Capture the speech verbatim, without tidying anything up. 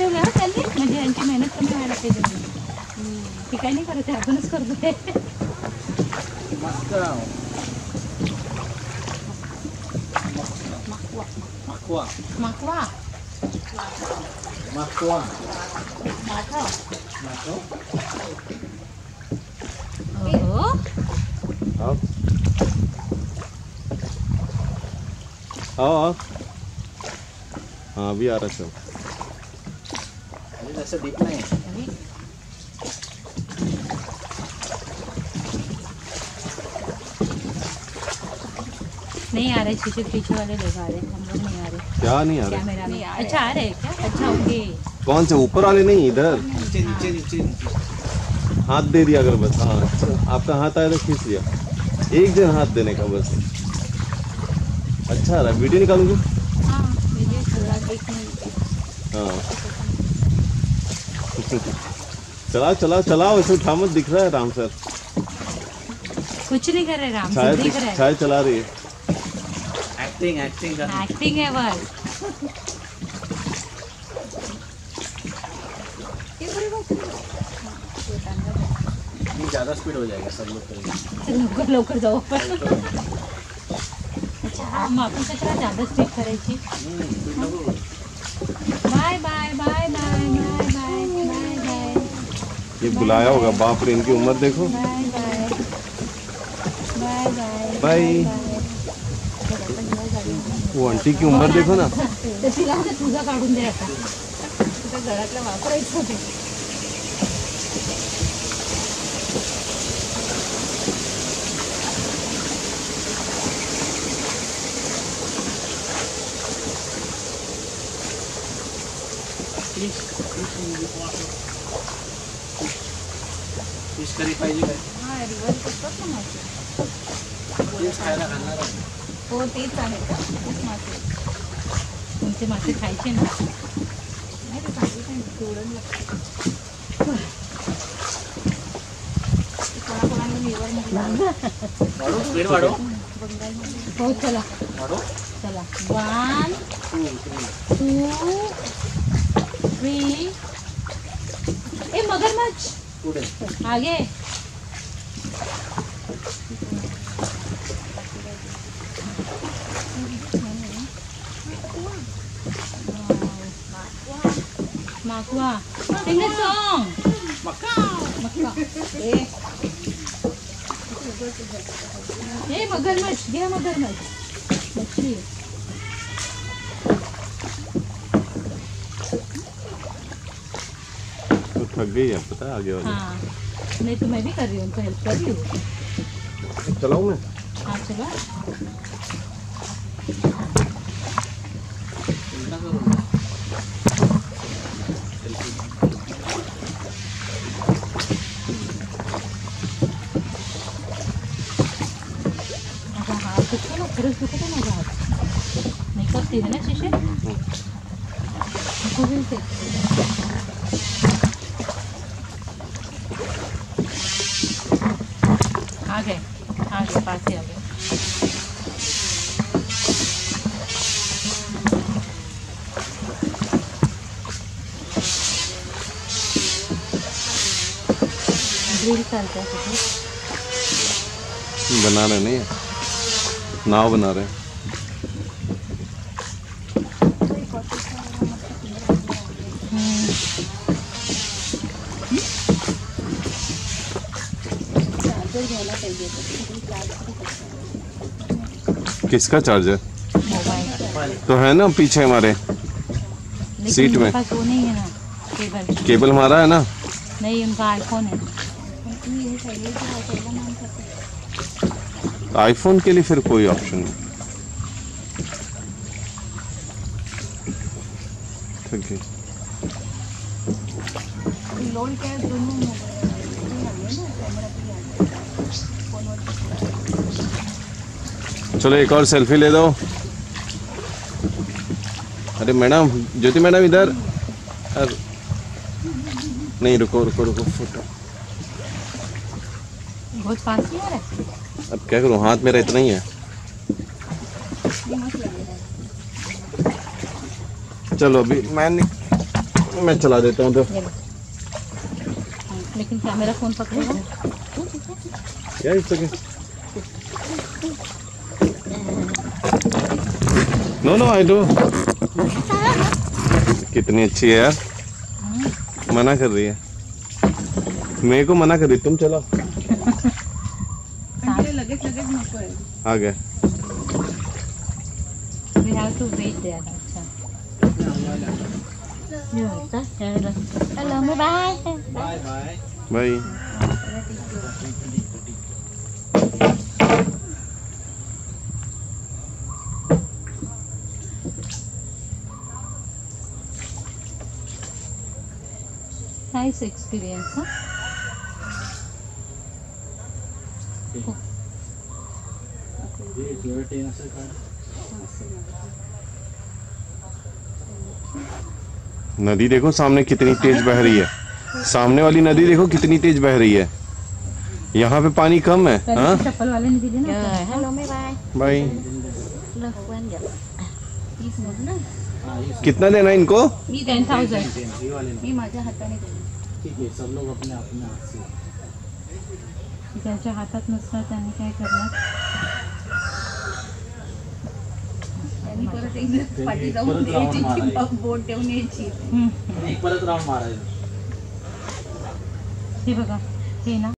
ठेवलं ना त्यांनी, म्हणजे यांची मेहनत कमी व्हायला पाहिजे ती काही नाही करत आपणच करतोय. माकवा माकवा माकवा माकवा माकवा हो हाँ भी आ रहा सब जैसे देखना है नहीं आ रहे पीछे पीछे वाले लोग आ रहे हम लोग नहीं आ रहे क्या नहीं आ रहे कैमरा नहीं आ रहे अच्छा आ रहे क्या अच्छा होंगे कौन से ऊपर वाले नहीं इधर नीचे नीचे नीचे हाथ दे दिया अगर बस हाँ आपका हाथ आया तो खींच लिया एक जन हाथ देने का बस अच्छा आ रहा वीडियो निकालूंगी हाँ चलाओ चलाओ चलाओ ऐसे उठा मत दिख रहा है राम सर कुछ नहीं कर रहे राम सर दिख रहा है चाय चला रही है एक्टिंग एक्टिंग का एक्टिंग है बस ये ज़्यादा स्पीड हो जाएगा सब लोग करेंगे लोकर लोकर जाओ पर हम आपण कचरा ज्यादा स्टिक करायची bye bye bye bye bye bye bye bye ये बुलाया होगा बाप रे इनकी उम्र देखो bye bye bye bye bye वो आंटी की उम्र देखो ना तिला ते तुझा काढून दे आता तुझा घरातला वापरायचं होतं फिश करी पाहिजे काय हां रिवर कसं मासे फिश खायला घालणार हो तेच आहे का फिश मासे तुमचे मासे खायचे ना नाही ते चांगले काय तोडून लागतं कोणा कोणाला रिवर मध्ये वाढो स्पीड वाढो बंगाल चला वाढो चला वन टू ए मगरमच्छ आगे माकुआ सिंग द सॉन्ग मक्का मक्का ए ए मगरमच्छ ये मगरमच्छ मछली थक गई है पता है आगे वाले हाँ नहीं तो मैं भी कर रही हूँ उनको हेल्प कर रही हूँ चलाऊँ मैं हाँ चला अच्छा हाँ कुछ तो ना पुरुष कुछ तो ना बात नहीं करती है ना शीशे कुछ भी नहीं आ गए आ गए पास ही आ गए ग्रिल करते हैं बना रहे नहीं नाव बना रहे किसका चार्जर तो है ना पीछे हमारे सीट में नहीं है ना केबल केबल हमारा है ना नहीं उनका आईफोन है तो आईफोन के लिए फिर कोई ऑप्शन नहीं ठीक है लोन क्या दोनों चलो एक और सेल्फी ले दो अरे मैडम ज्योति मैडम इधर अरे नहीं रुको रुको रुको फोटो बहुत पास है अब क्या करूँ हाथ मेरा इतना ही है चलो अभी मैं मैं चला देता हूँ तो, लेकिन कैमरा फोन पकड़ेगा यार इसके। No no I do. कितनी अच्छी है यार, मना कर रही है, मेरे को मना कर रही, तुम चलो। लगेज लगेज आ गए। We have to wait there. अच्छा। हेलो मैं bye. Bye bye. Bye. Nice experience, huh? Oh. नदी देखो सामने कितनी तेज बह रही है, सामने वाली नदी देखो कितनी तेज बह रही है, यहाँ पे पानी कम है। हाँ? भाई कितना देना इनको? सब लोग अपने अपने हाथ से जैसे हाथत नुस्रत जाने क्या करना बोट देव मारा हे बघा हे ना।